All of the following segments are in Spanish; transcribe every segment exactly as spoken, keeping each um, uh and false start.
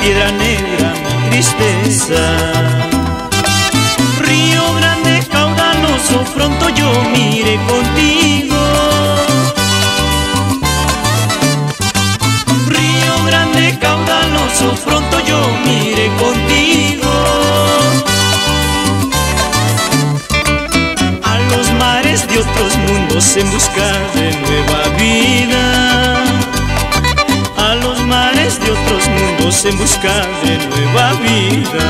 piedra negra mi tristeza. Río grande, caudaloso, pronto yo miré contigo. Río grande, caudaloso, pronto yo miré contigo. A los mares de otros mundos en busca de nueva vida. A los mares de otros mundos en busca de nueva vida.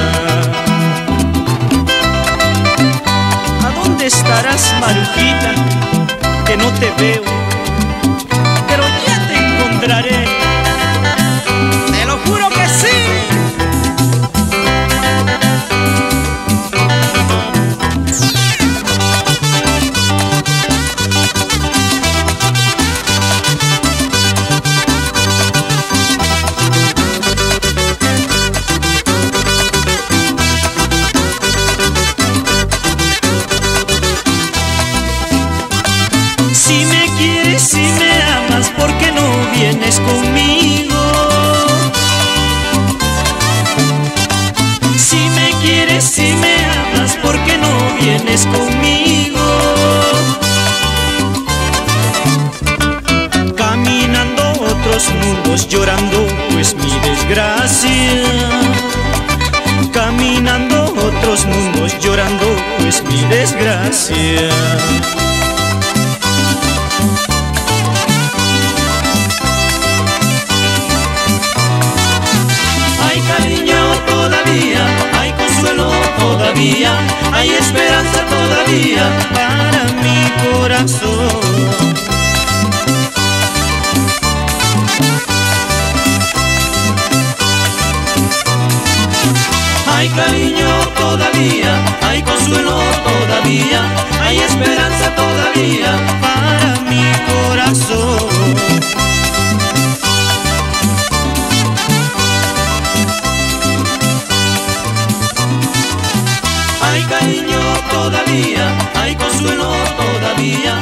¿A dónde estarás, Marujita, que no te veo? Pero ya te encontraré. ¡Te lo juro que sí! Si me quieres, si me amas, ¿por qué no vienes conmigo? Si me quieres, si me amas, ¿por qué no vienes conmigo? Caminando otros mundos, llorando pues mi desgracia. Caminando otros mundos, llorando pues mi desgracia. Todavía hay esperanza, todavía para mi corazón. Hay cariño todavía, hay consuelo todavía, hay esperanza todavía para mi corazón. Hay cariño todavía, hay consuelo todavía.